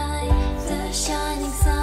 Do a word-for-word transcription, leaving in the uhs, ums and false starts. find the shining sun.